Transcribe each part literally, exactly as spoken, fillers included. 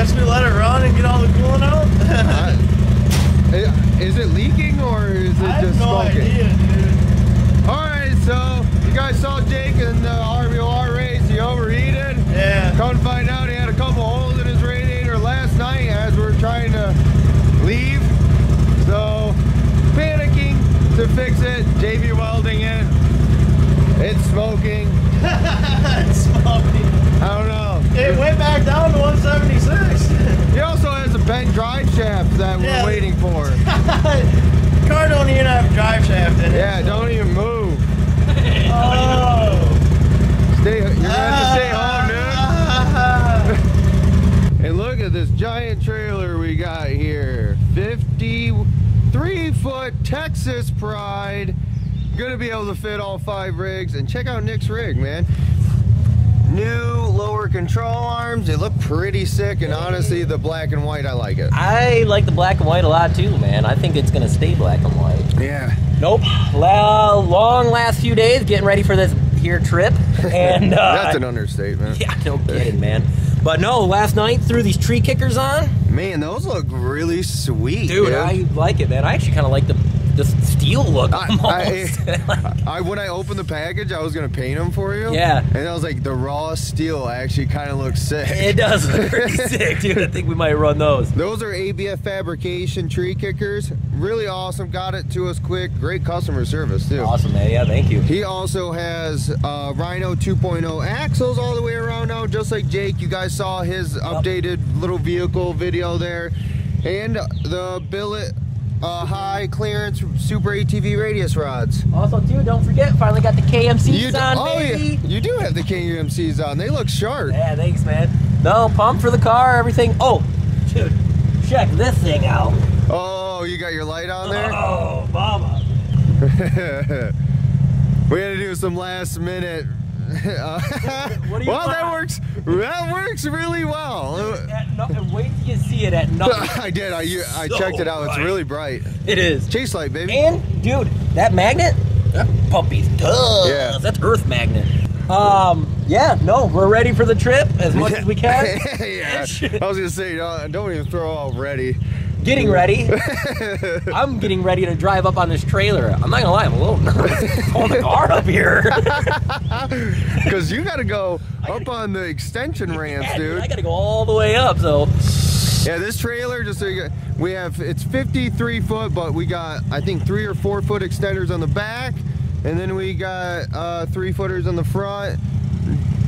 guess we let it run and get all the coolant out. uh, is it leaking or is it I just no smoking? Idea, dude. All right, so you guys saw Jake in the R B O R race. He overheated. Yeah. Come to find out, he had a couple holes in his radiator last night as we were trying to leave. So panicking to fix it, J V welding it. It's smoking. It's smoking. I don't know. It went back down to one seventy-six. He also has a bent drive shaft that yeah. we're waiting for. The car don't even have a drive shaft in it. Yeah, so. Don't even move. Oh. Stay, you're going to have to stay home, dude. And look at this giant trailer we got here. fifty-three foot Texas Pride. Gonna be able to fit all five rigs, and check out Nick's rig, man. New lower control arms, they look pretty sick, and honestly the black and white, I like it. I like the black and white a lot too, man. I think it's gonna stay black and white. Yeah. Nope. Well, long last few days getting ready for this here trip, and uh, that's an understatement. Yeah, no kidding, man. But no, last night threw these tree kickers on. Man, those look really sweet, dude. Dude, I like it, man. I actually kind of like the the steel look. I, I, like, I when I opened the package, I was gonna paint them for you. Yeah. And I was like, the raw steel actually kind of looks sick. It does look pretty sick, dude. I think we might run those. Those are A B F fabrication tree kickers. Really awesome. Got it to us quick. Great customer service too. Awesome, man. Yeah, thank you. He also has uh, Rhino two point oh axles all the way around now, just like Jake. You guys saw his yep. updated little vehicle video there, and the billet. Uh, high clearance Super A T V radius rods. Also, too, don't forget, finally got the K M Cs on, oh, baby. Yeah. You do have the K M Cs on. They look sharp. Yeah, thanks, man. No pump for the car, everything. Oh, dude, check this thing out. Oh, you got your light on there? Oh, mama. We had to do some last minute. Uh, what well, want? that works. That works really well. No, wait till you see it at night. I did. I you, I so checked it out. Bright. It's really bright. It is. Chase light, baby. And dude, that magnet, that puppy's tough. Yeah. That's Earth magnet. Um. Yeah. No, we're ready for the trip as much as we can. Yeah. I was gonna say, don't, don't even throw out ready. Getting ready. I'm getting ready to drive up on this trailer. I'm not gonna lie, I'm a little nervous pulling the car up here. Cause you gotta go up on the extension ramps, yeah, dude. I gotta go all the way up, so. Yeah, this trailer, just so you got, we have, it's fifty-three foot, but we got, I think, three or four foot extenders on the back. And then we got uh, three footers on the front.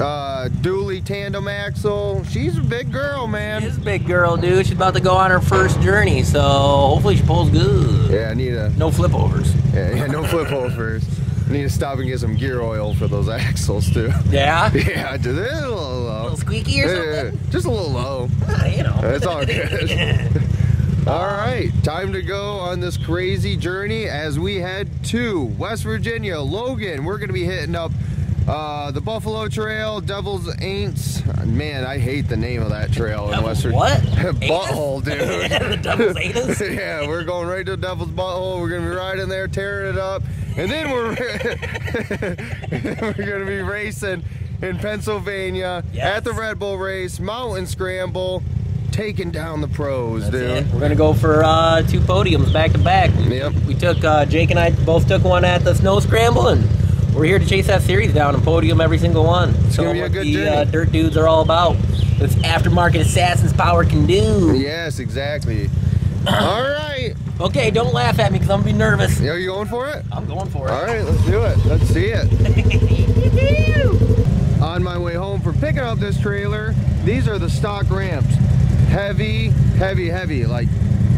Uh, dually tandem axle. She's a big girl, man. She's a big girl, dude. She's about to go on her first journey, so hopefully she pulls good. Yeah, I need a... No flip overs. Yeah, yeah no flip overs. I need to stop and get some gear oil for those axles, too. Yeah? Yeah, just a little low. A little squeaky or something? Yeah, just a little low. Uh, you know. It's all good. All right, time to go on this crazy journey as we head to West Virginia. Logan, we're going to be hitting up Uh, the Buffalo Trail, Devil's Aints. Man, I hate the name of that trail in Western. What? Butthole, dude. The Devil's Anus? Yeah, we're going right to Devil's Butthole. We're gonna be riding there, tearing it up, and then we're we're gonna be racing in Pennsylvania yes. at the Red Bull Race Mountain Scramble, taking down the pros, That's dude. It. We're gonna go for uh, two podiums back to back. Yep. We took uh, Jake and I both took one at the Snow Scramble and. We're here to chase that series down and podium every single one. It's gonna be a good day. Uh, Dirt Dudes are all about. This Aftermarket Assassins power can do. Yes, exactly. All right. Okay, don't laugh at me because I'm gonna be nervous. Are you going for it? I'm going for it. All right, let's do it. Let's see it. On my way home from picking up this trailer, these are the stock ramps. Heavy, heavy, heavy. Like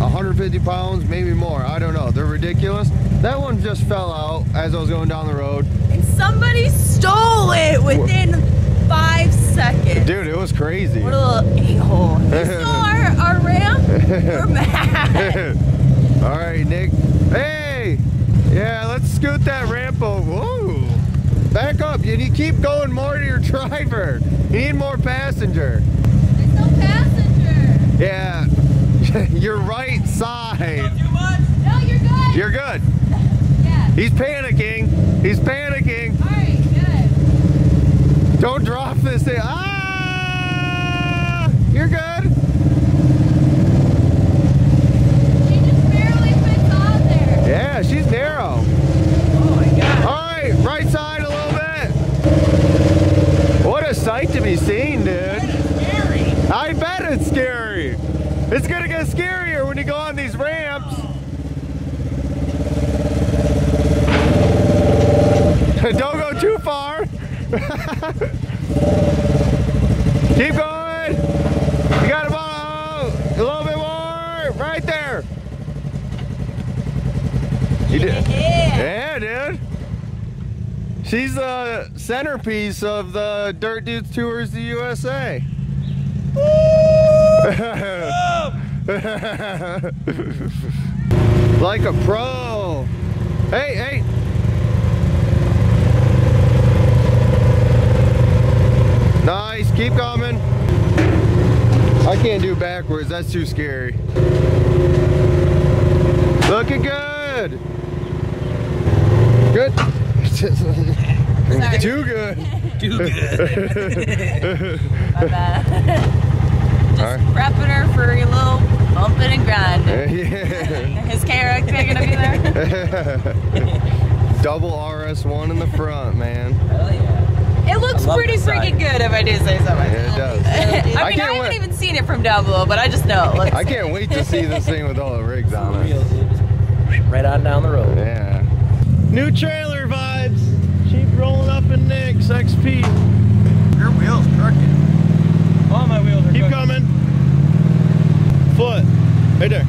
one hundred fifty pounds, maybe more. I don't know. They're ridiculous. That one just fell out as I was going down the road. And somebody stole it within five seconds. Dude, it was crazy. What a little a-hole. They stole our, our ramp. We're mad. All right, Nick. Hey! Yeah, let's scoot that ramp over. Whoa! Back up. You need, keep going more to your driver. You need more passenger. There's no passenger. Yeah. Your right side. Too much? No, you're good. You're good. He's panicking. He's panicking. All right, good. Don't drop this thing. Ah! You're good. I bet it's scary. It's gonna get scarier when you go on these ramps. Don't go too far. Keep going. You gotta follow a little bit more. Right there. You did. Yeah, dude. She's the centerpiece of the Dirt Dudes Tours the U S A. Woo! Like a pro. Hey, hey. Nice, keep coming. I can't do backwards, that's too scary. Looking good. Good. Too good. Too good. My bad. Just right. Prepping her for a little bumping and grinding. Yeah. Is K R X gonna be there? Double R S one in the front, man. Oh yeah. It looks pretty freaking good, if I do say so myself. Yeah, it does. I mean, I, I haven't even seen it from down below, but I just know it looks. I can't wait to see this thing with all the rigs on it. Right on down the road. Yeah. New trailer vibes. Jeep rolling up in Nick's X P. Your wheels crooked. All my wheels are crooked. Keep coming. Foot. Right there.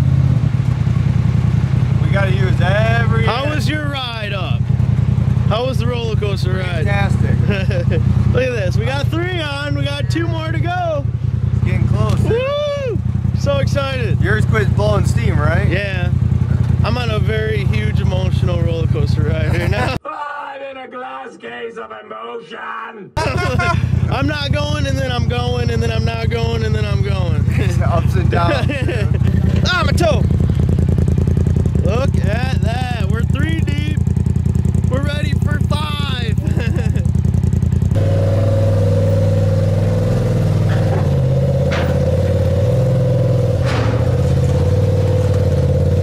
We gotta use every. How end. was your ride up? How was the roller coaster ride? Fantastic. Look at this. We got three on. We got two more to go. It's getting close. Woo! So excited. Yours quits blowing steam, right? Yeah. I'm on a very huge emotional roller coaster ride here now. I'm in a glass case of emotion. I'm not going, and then I'm going, and then I'm not going, and then I'm going. Ups and downs. Ah, my toe. Look at that. We're three deep. We're ready for five.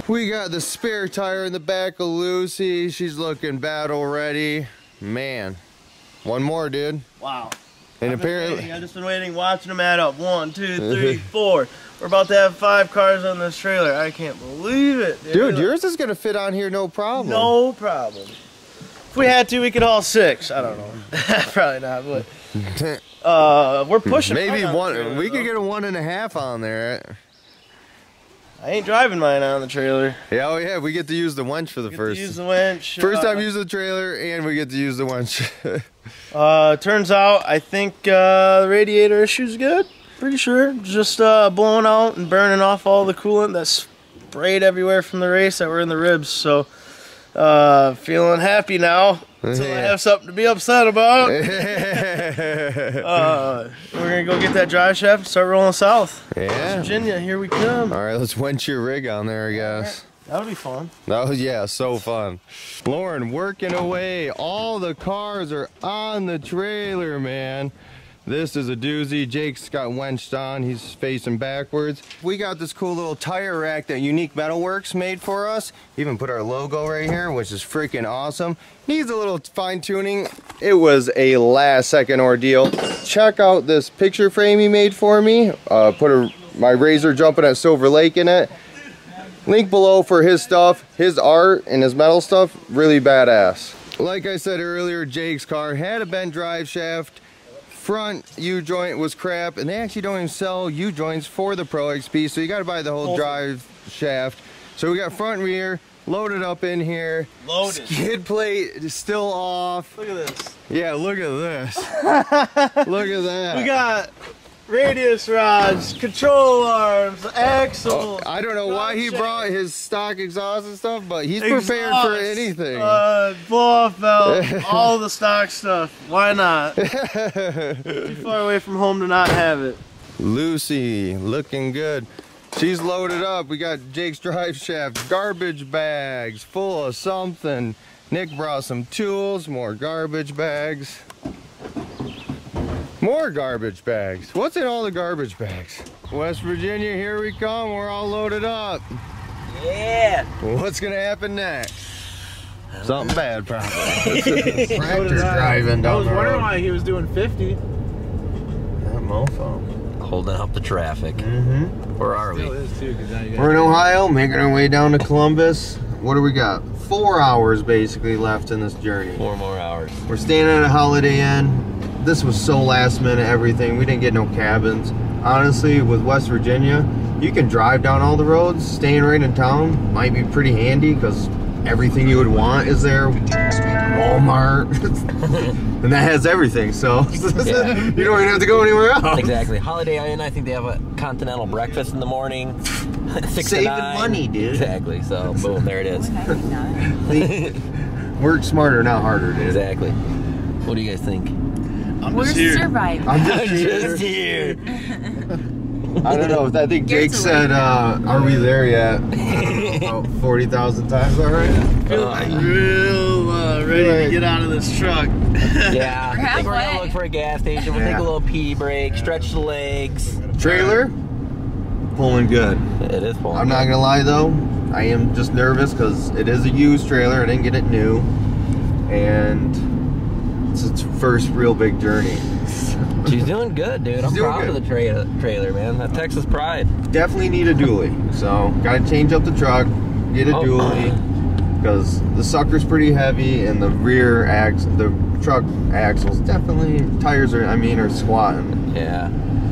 We got the spare tire in the back of Lucy. She's looking battle ready. Man, one more, dude. Wow. And I've apparently, been I've just been waiting, watching them add up. One, two, three, four. We're about to have five cars on this trailer. I can't believe it, dude. Dude, yours is gonna fit on here, no problem. No problem. If we had to, we could haul six. I don't know. Probably not, but uh, we're pushing. Maybe on one. Trailer, we though. could get a one and a half on there. I ain't driving mine on the trailer. Yeah, oh yeah, we get to use the winch for the we get first. To use the winch. First time uh, using the trailer, and we get to use the winch. uh, turns out, I think uh, the radiator issue's good. Pretty sure, just uh, blowing out and burning off all the coolant that sprayed everywhere from the race that were in the ribs. So, uh, feeling happy now. Until I have something to be upset about. uh, we're gonna go get that drive shaft and start rolling south. Yeah. Virginia, here we come. Alright, let's winch your rig on there, I guess. Right. That'll be fun. That was, yeah, so fun. Lauren working away. All the cars are on the trailer, man. This is a doozy. Jake's got wenched on. He's facing backwards. We got this cool little tire rack that Unique Metalworks made for us. Even put our logo right here, which is freaking awesome. Needs a little fine tuning. It was a last second ordeal. Check out this picture frame he made for me. Uh, put a, my R Z R jumping at Silver Lake in it. Link below for his stuff, his art, and his metal stuff. Really badass. Like I said earlier, Jake's car had a bent drive shaft. Front U-joint was crap, and they actually don't even sell U-joints for the Pro X P, so you gotta buy the whole drive shaft. So we got front and rear, loaded up in here. Loaded. Skid plate is still off. Look at this. Yeah, look at this. Look at that. We got radius rods, control arms, axles. Oh, I don't know why he brought his stock exhaust and stuff, but he's exhaust, prepared for anything. Uh, blow-off valve, all the stock stuff. Why not? Too far away from home to not have it. Lucy, looking good. She's loaded up. We got Jake's drive shaft, garbage bags full of something. Nick brought some tools, more garbage bags. More garbage bags. What's in all the garbage bags? West Virginia, here we come. We're all loaded up. Yeah. What's gonna happen next? Something bad, probably. Tractor driving. I was wondering why he was doing fifty. That mofo. holding up the traffic. Mm-hmm. Where are we? Too, We're in Ohio, making our way down to Columbus. What do we got? Four hours basically left in this journey. Four more hours. We're staying at a Holiday Inn. This was so last minute, everything. We didn't get no cabins. Honestly, with West Virginia, you can drive down all the roads. Staying right in town might be pretty handy because everything you would want is there. Walmart. And that has everything, so yeah. You don't even have to go anywhere else. Exactly. Holiday Inn, I think they have a continental breakfast in the morning. Six Saving money, dude. Exactly. So, boom, there it is. Work smarter, not harder, dude. Exactly. What do you guys think? I'm We're just here. surviving. I'm just here. Just here. I don't know. I think Jake said, uh, "Are we there yet?" About forty thousand times already. I feel uh, real uh, ready right. to get out of this truck. Yeah, I think we're gonna look for a gas station. We'll yeah. take a little pee break, stretch the legs. Trailer pulling good. It is pulling. I'm not gonna lie though, I am just nervous because it is a used trailer. I didn't get it new, and it's its first real big journey. She's doing good, dude. She's I'm proud good. of the tra trailer, man. That Texas Pride. Definitely need a dually. So, gotta change up the truck, get a oh, dually, because the sucker's pretty heavy and the rear axle, the truck axles, definitely, tires are, I mean, are squatting. Yeah.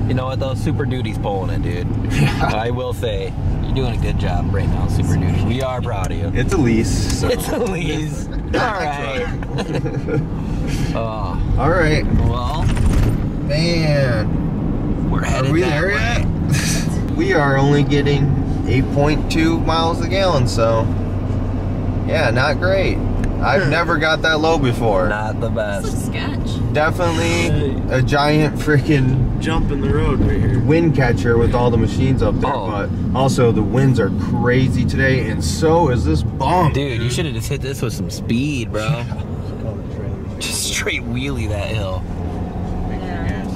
You know what, though? Super Duty's pulling it, dude. Yeah. I will say, you're doing a good job right now, Super Duty. We are proud of you. It's a lease. So. It's a lease. All right. uh, All right. Well... Man, we're headed are we there yet? We are only getting eight point two miles a gallon, so yeah, not great. I've never got that low before. Not the best. This looks sketch. Definitely a giant freaking jump in the road right here. Wind catcher with all the machines up there, oh. but also the winds are crazy today, and so is this bomb. Dude, you should have just hit this with some speed, bro. Just straight wheelie that hill.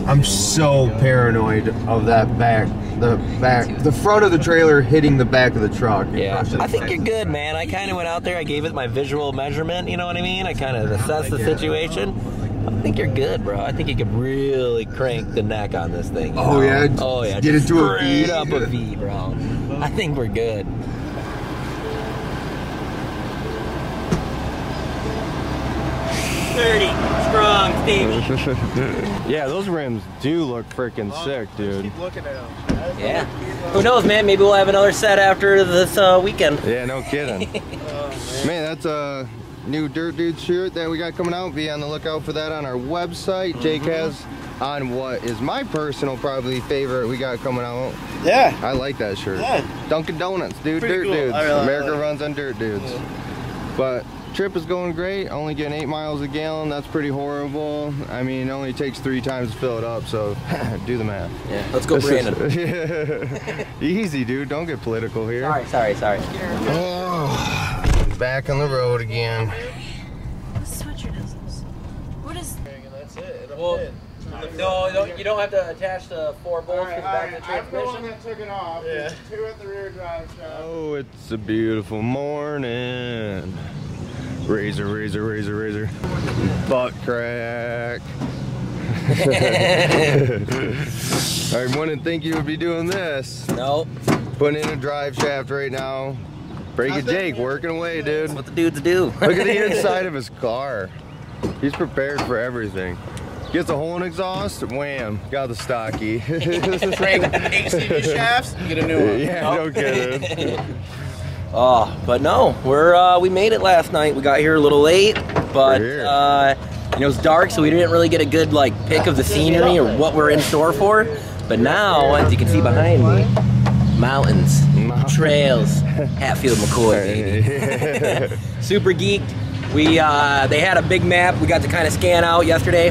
I'm so paranoid of that back, the back, the front of the trailer hitting the back of the truck. Yeah, I think you're good, man. I kind of went out there, I gave it my visual measurement, you know what I mean? I kind of assessed the situation. I think you're good, bro. I think you could really crank the neck on this thing. Oh, know? yeah? Oh, yeah. Get it to a V. up a V, bro. I think we're good. thirty strong, baby. Yeah, those rims do look freaking sick, dude. Keep looking at them. Yeah. Who knows, man? Maybe we'll have another set after this uh, weekend. Yeah, no kidding. Oh, man. Man, that's a new Dirt Dude shirt that we got coming out. Be on the lookout for that on our website. Mm-hmm. Jake has on what is my personal probably favorite we got coming out. Yeah. I like that shirt. Yeah. Dunkin' Donuts, dude. Pretty Dirt cool. Dudes. Really America like runs on Dirt Dudes. Yeah. But. Trip is going great, only getting eight miles a gallon. That's pretty horrible. I mean, it only takes three times to fill it up, so do the math. Yeah, let's go, Brandon. Yeah. Easy, dude. Don't get political here. Sorry, sorry, sorry. Oh, back on the road again. What sweatshirt is this? What is? That's it. Well, no, you don't, you don't have to attach the four bolts right, to the back right. of the transmission. I'm the one that took it off. Yeah. There's two at the rear drive shaft. Oh, it's a beautiful morning. Razor, razor, razor, razor. Butt crack. I wouldn't think you would be doing this. Nope. Putting in a drive shaft right now. Breaking Jake, working away, dude. That's what the dudes do. Look at the inside of his car. He's prepared for everything. Gets a hole in exhaust, wham, got the stocky. H D V shafts, get a new one. Yeah, no kidding. Oh, but no, we're uh, we made it last night. We got here a little late, but uh, you know, it was dark, so we didn't really get a good like pick of the scenery or what we're in store for. But now, as you can see behind me, mountains, trails, Hatfield McCoy, baby. Super geeked. We uh, they had a big map. We got to kind of scan out yesterday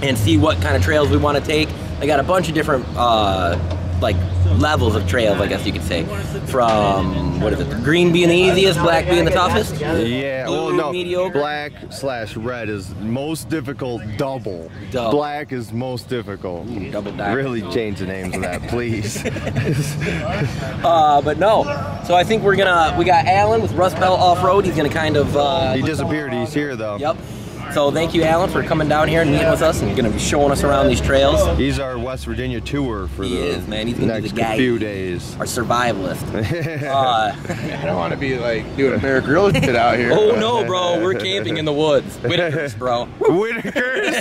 and see what kind of trails we want to take. They got a bunch of different uh, like. levels of trails, I guess you could say. From, what is it, green being the easiest, black being the toughest? Yeah, well, no, mediocre. Black slash red is most difficult, double. double. Black is most difficult. Double diamond. Really change the names of that, please. uh, but no, so I think we're gonna, we got Alan with Rust Belt off-road. He's gonna kind of... Uh, he disappeared, he's here though. Yep. So thank you, Alan, for coming down here and meeting with us and going to be showing us around these trails. He's our West Virginia tour for he the is, man. He's gonna next be the guy, few days. Our survivalist. uh, I don't want to be like doing a bear grill shit out here. Oh no, bro, we're camping in the woods. Whitakers, bro. Whitakers.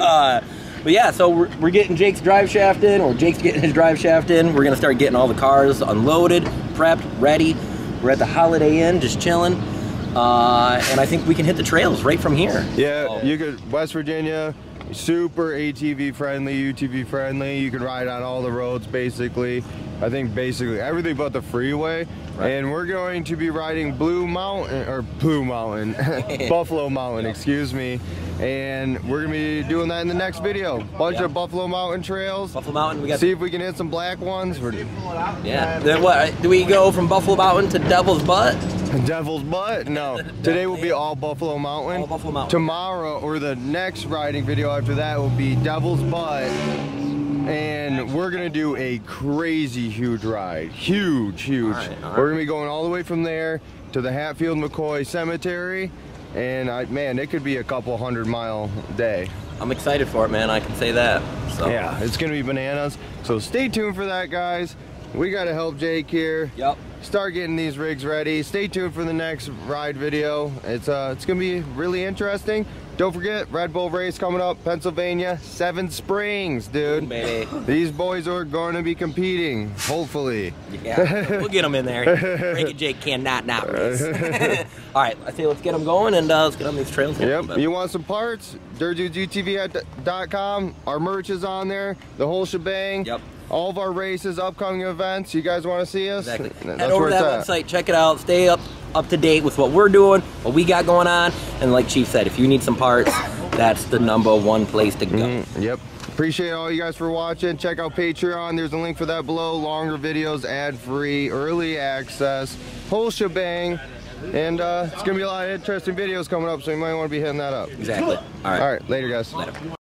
uh, But yeah, so we're, we're getting Jake's drive shaft in, or Jake's getting his drive shaft in. We're gonna start getting all the cars unloaded, prepped, ready. We're at the Holiday Inn, just chilling. Uh, and I think we can hit the trails right from here. Yeah, so. You could, West Virginia, super A T V friendly, U T V friendly. You can ride on all the roads basically. I think basically everything but the freeway. Right. And we're going to be riding Blue Mountain, or Blue Mountain, Buffalo Mountain, yeah. excuse me. And we're gonna be doing that in the next video. Bunch yeah. of Buffalo Mountain trails. Buffalo Mountain, we got. See if we can hit some black ones. We're... Yeah. Then what? Do we go from Buffalo Mountain to Devil's Butt? Devil's Butt? No. Today will be all Buffalo Mountain. All Buffalo Mountain. Tomorrow, or the next riding video after that, will be Devil's Butt. And we're gonna do a crazy huge ride. Huge, huge. All right, all right. We're gonna be going all the way from there to the Hatfield McCoy Cemetery. And I, man, it could be a couple hundred mile day. I'm excited for it, man, I can say that. So. Yeah, it's gonna be bananas. So stay tuned for that, guys. We gotta help Jake here. Yep. Start getting these rigs ready. Stay tuned for the next ride video. It's uh, it's gonna be really interesting. Don't forget, Red Bull Race coming up, Pennsylvania, Seven Springs, dude. Ooh, baby. These boys are going to be competing, hopefully. Yeah, we'll get them in there. Rick and Jake cannot not race. All right, I say let's get them going and uh, let's get on these trails. Yep. You want some parts? Dirt Dudes U T V dot com. Our merch is on there. The whole shebang. Yep. All of our races, upcoming events. You guys want to see us? Exactly. That's Head over to that website, check it out. Stay up up to date with what we're doing, what we got going on. And like Chief said, if you need some parts, that's the number one place to go. Mm-hmm. Yep. Appreciate all you guys for watching. Check out Patreon. There's a link for that below. Longer videos, ad-free, early access, whole shebang. And uh, it's going to be a lot of interesting videos coming up, so you might want to be hitting that up. Exactly. All right. All right. Later, guys. Later.